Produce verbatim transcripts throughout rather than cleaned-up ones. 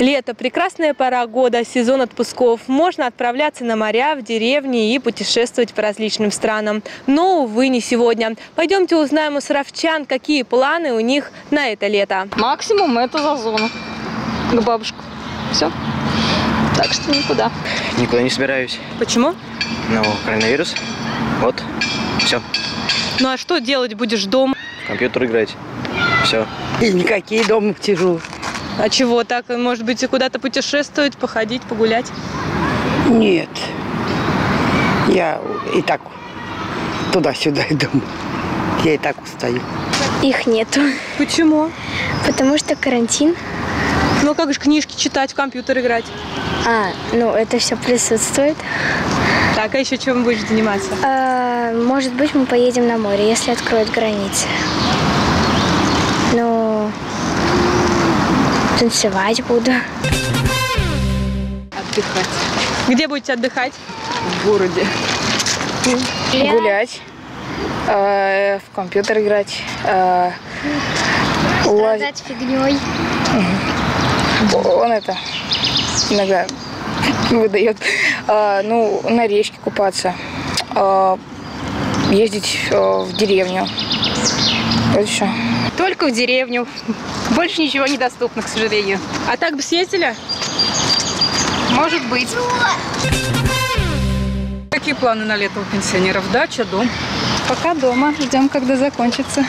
Лето – прекрасная пора года, сезон отпусков. Можно отправляться на моря, в деревни и путешествовать по различным странам. Но, увы, не сегодня. Пойдемте узнаем у саровчан, какие планы у них на это лето. Максимум – это за зону. К бабушке. Все. Так что никуда. Никуда не собираюсь. Почему? Ну, коронавирус. Вот. Все. Ну, а что делать будешь дома? В компьютер играть. Все. И никакие дома тяжелые. А чего так? Может быть, куда-то путешествовать, походить, погулять? Нет. Я и так туда-сюда иду. Я и так устаю. Их нету. Почему? Потому что карантин. Ну, как же книжки читать, в компьютер играть? А, ну, это все присутствует. Так, а еще чем будешь заниматься? А, может быть, мы поедем на море, если откроют границы. Ну... танцевать буду. Отдыхать. Где будете отдыхать? В городе. Лет. Гулять. Э, в компьютер играть. Э, Страдать фигней. Он это иногда выдает. Э, ну, на речке купаться. Э, ездить э, в деревню. Вот еще. Только в деревню. Больше ничего недоступно, к сожалению. А так бы съездили? Может быть. Какие планы на лето у пенсионеров? Дача, дом? Пока дома. Ждем, когда закончится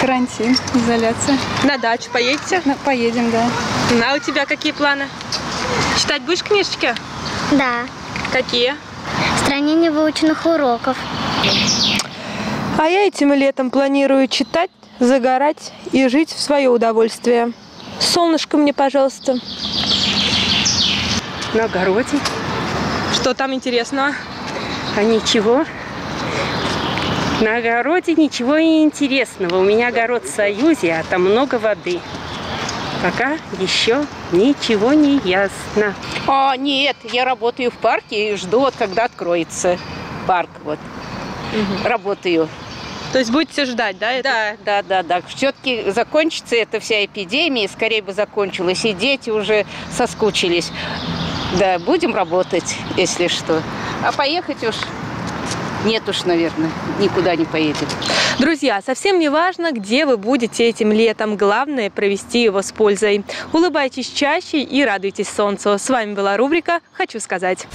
карантин, изоляция. На дачу поедете? На, поедем, да. А у тебя какие планы? Читать будешь книжечки? Да. Какие? «Стране невыученных уроков». А я этим летом планирую читать, загорать и жить в свое удовольствие. Солнышко мне, пожалуйста. На огороде. Что там интересного? А ничего. На огороде ничего и интересного. У меня огород в Союзе, а там много воды. Пока еще ничего не ясно. А, нет, я работаю в парке и жду, вот, когда откроется парк. Вот. Угу. Работаю. То есть будете ждать, да? Это? Да, да, да, да. Все-таки закончится эта вся эпидемия, скорее бы закончилась, и дети уже соскучились. Да, будем работать, если что. А поехать уж нет уж, наверное, никуда не поедем. Друзья, совсем не важно, где вы будете этим летом. Главное – провести его с пользой. Улыбайтесь чаще и радуйтесь солнцу. С вами была рубрика «Хочу сказать».